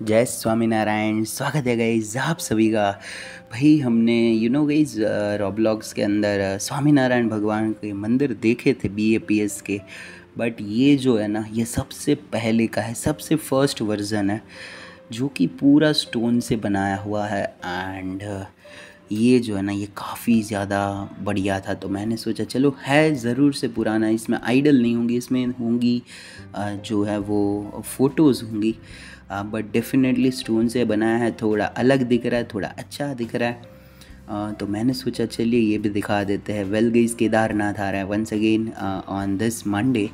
जय स्वामीनारायण। स्वागत है गाइज़ आप सभी का। भाई हमने गाइज़ रॉब्लॉक्स के अंदर स्वामीनारायण भगवान के मंदिर देखे थे BAPS के, बट ये जो है ना ये सबसे पहले का है, सबसे फर्स्ट वर्ज़न है जो कि पूरा स्टोन से बनाया हुआ है। एंड ये जो है ना ये काफ़ी ज़्यादा बढ़िया था, तो मैंने सोचा चलो है ज़रूर से पुराना, इसमें आइडल नहीं होंगी, इसमें होंगी जो है वो फ़ोटोज़ होंगी, बट डेफिनेटली स्टोन से बनाया है, थोड़ा अलग दिख रहा है, थोड़ा अच्छा दिख रहा है, तो मैंने सोचा चलिए ये भी दिखा देते हैं। वेल गाइस केदारनाथ आ रहा है once again on this Monday,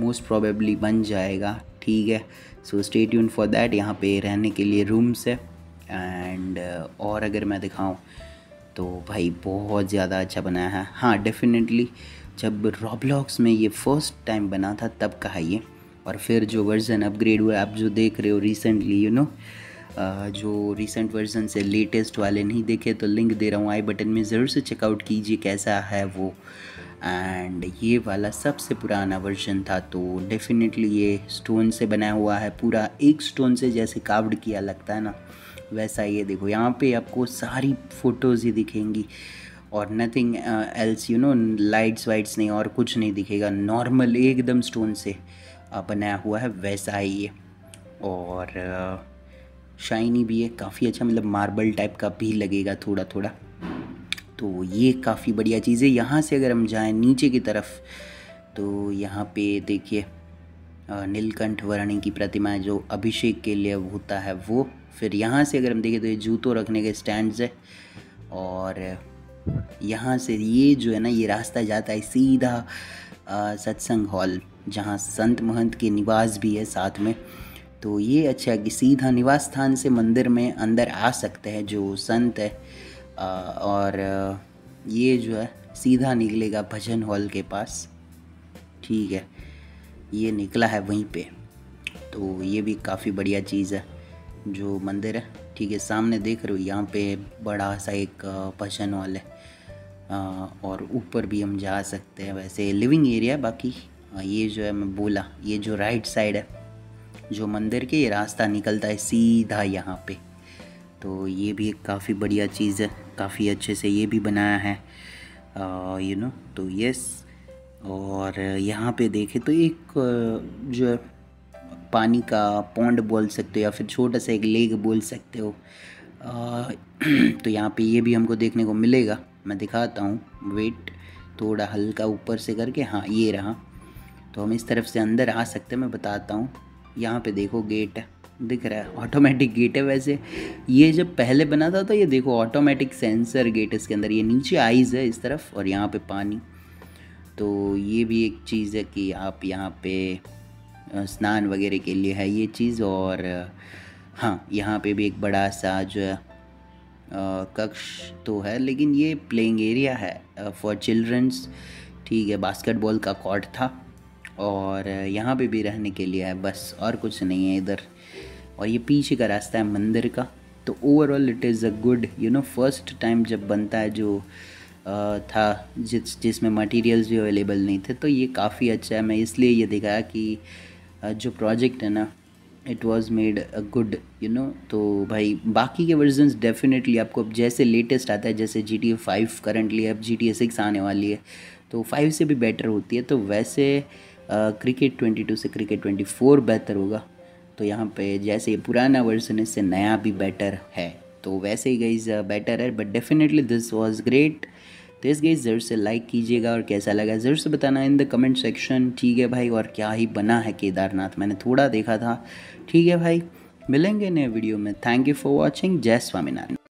most probably बन जाएगा, ठीक है। So stay tune for that. यहाँ पे रहने के लिए रूम्स है एंड और अगर मैं दिखाऊं तो भाई बहुत ज़्यादा अच्छा बनाया है। हाँ डेफिनेटली जब रॉब्लॉक्स में ये फर्स्ट टाइम बना था तब का है ये, और फिर जो वर्ज़न अपग्रेड हुआ आप जो देख रहे हो रिसेंटली जो रिसेंट वर्ज़न से लेटेस्ट वाले नहीं देखे तो लिंक दे रहा हूँ आई बटन में, ज़रूर से चेकआउट कीजिए कैसा है वो। एंड ये वाला सबसे पुराना वर्जन था, तो डेफिनेटली ये स्टोन से बनाया हुआ है, पूरा एक स्टोन से जैसे कार्व्ड किया लगता है ना वैसा। ये देखो यहाँ पे आपको सारी फ़ोटोज़ ही दिखेंगी और नथिंग एल्स, लाइट्स वाइट्स नहीं और कुछ नहीं दिखेगा, नॉर्मल एकदम स्टोन से बनाया हुआ है वैसा ही ये। और शाइनी भी है काफ़ी अच्छा, मतलब मार्बल टाइप का भी लगेगा थोड़ा थोड़ा, तो ये काफ़ी बढ़िया चीज़ है। यहाँ से अगर हम जाएं नीचे की तरफ तो यहाँ पे देखिए नीलकंठ वर्णी की प्रतिमा है जो अभिषेक के लिए होता है वो। फिर यहाँ से अगर हम देखें तो ये जूतों रखने के स्टैंड्स है, और यहाँ से ये जो है ना ये रास्ता जाता है सीधा सत्संग हॉल जहाँ संत महंत के निवास भी है साथ में, तो ये अच्छा है कि सीधा निवास स्थान से मंदिर में अंदर आ सकते हैं जो संत है। और ये जो है सीधा निकलेगा भजन हॉल के पास, ठीक है, ये निकला है वहीं पे, तो ये भी काफ़ी बढ़िया चीज़ है जो मंदिर है, ठीक है। सामने देख रहे हो यहाँ पे बड़ा सा एक भजन हॉल है, और ऊपर भी हम जा सकते हैं, वैसे लिविंग एरिया। बाकी ये जो है मैं बोला ये जो राइट साइड है जो मंदिर के, ये रास्ता निकलता है सीधा यहाँ पे, तो ये भी एक काफ़ी बढ़िया चीज़ है, काफ़ी अच्छे से ये भी बनाया है तो यस। और यहाँ पे देखें तो एक जो है पानी का पॉन्ड बोल सकते हो या फिर छोटा सा एक लेक बोल सकते हो, तो यहाँ पे ये भी हमको देखने को मिलेगा। मैं दिखाता हूँ, वेट थोड़ा हल्का ऊपर से करके, हाँ ये रहा, तो हम इस तरफ से अंदर आ सकते हैं। मैं बताता हूँ, यहाँ पे देखो गेट है, दिख रहा है ऑटोमेटिक गेट है। वैसे ये जब पहले बना था तो ये देखो ऑटोमेटिक सेंसर गेट इसके अंदर, ये नीचे आइज़ है इस तरफ और यहाँ पे पानी, तो ये भी एक चीज़ है कि आप यहाँ पे स्नान वगैरह के लिए है ये चीज़। और हाँ यहाँ पे भी एक बड़ा सा जो है कक्ष तो है, लेकिन ये प्लेइंग एरिया है फॉर चिल्ड्रंस, ठीक है। बास्केटबॉल का कोर्ट था और यहाँ पे भी रहने के लिए है बस, और कुछ नहीं है इधर। और ये पीछे का रास्ता है मंदिर का, तो overall it is a good first time जब बनता है जो था जिसमें मटेरियल्स भी अवेलेबल नहीं थे, तो ये काफ़ी अच्छा है। मैं इसलिए ये दिखाया कि जो प्रोजेक्ट है ना it was made a good तो भाई बाकी के वर्जन्स डेफिनेटली आपको अब जैसे लेटेस्ट आता है, जैसे GTA 5 करंटली, अब GTA 6 आने वाली है तो 5 से भी बेटर होती है, तो वैसे क्रिकेट 22 से क्रिकेट 24 बेहतर होगा। तो यहाँ पे जैसे ये पुराना वर्जन इससे नया भी बेटर है, तो वैसे ही गाइज बेटर है, but definitely this was great. तो इस गाइज ज़रूर से लाइक कीजिएगा और कैसा लगा ज़रूर से बताना इन द कमेंट सेक्शन, ठीक है भाई। और क्या ही बना है केदारनाथ, मैंने थोड़ा देखा था, ठीक है भाई। मिलेंगे नए वीडियो में, थैंक यू फॉर वॉचिंग, जय स्वामीनारायण।